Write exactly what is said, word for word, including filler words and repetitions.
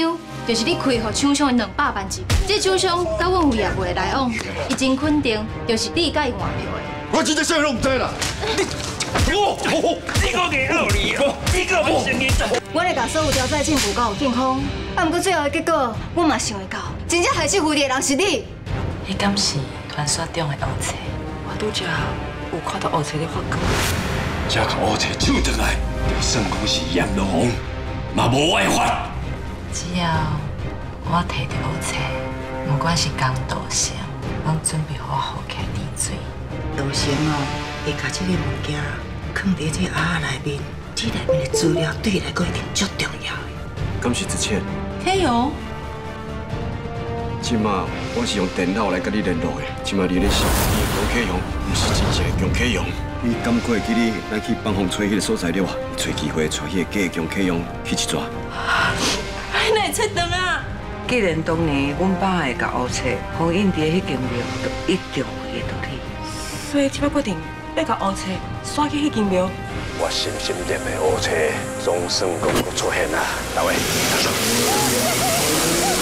张就是你开给厂商的两百万支。这厂商甲阮有业务的来往，伊真肯定就是你甲伊换票的。我真正啥拢唔知啦。我我这个硬道理啊，这个不承认。我来甲所有调查政府讲有健康，啊，不过最后的结果我嘛想会到，真正害死蝴蝶的人是你。伊敢是传说中的黑车？我拄则有看到黑车咧发光。才甲黑车抢进来，就算讲是阎罗王，嘛无违法。 只要我摕到黑册，不管是工道上，拢准备好好起来滴水。道上哦，会把这个物件放伫这盒内面，这内面的资料对伊来讲一定足重要的。咁是之前？天佑，即马我是用电脑来甲你联络的，即马你咧是江启雄，唔是真正的江启雄。你敢过记哩？咱去放风吹迄个所在了哇？找机会带迄个假江启雄去一抓。 那七顿啊！既然当年阮爸会甲黑车封印伫迄间庙，就一定有伊道理。所以即摆决定要甲黑车刷去迄间庙。我心心念的黑车，总算讲出现啊！大卫，大叔。